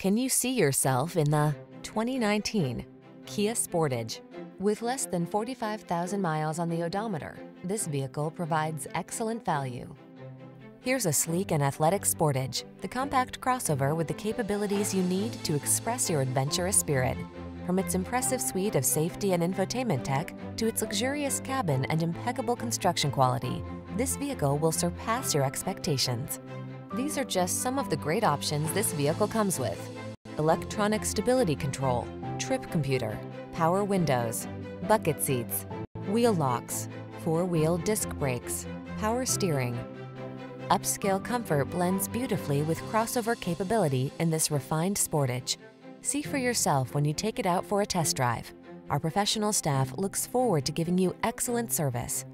Can you see yourself in the 2019 Kia Sportage? With less than 45,000 miles on the odometer, this vehicle provides excellent value. Here's a sleek and athletic Sportage, the compact crossover with the capabilities you need to express your adventurous spirit. From its impressive suite of safety and infotainment tech to its luxurious cabin and impeccable construction quality, this vehicle will surpass your expectations. These are just some of the great options this vehicle comes with: electronic stability control, trip computer, power windows, bucket seats, wheel locks, four-wheel disc brakes, power steering. Upscale comfort blends beautifully with crossover capability in this refined Sportage. See for yourself when you take it out for a test drive. Our professional staff looks forward to giving you excellent service.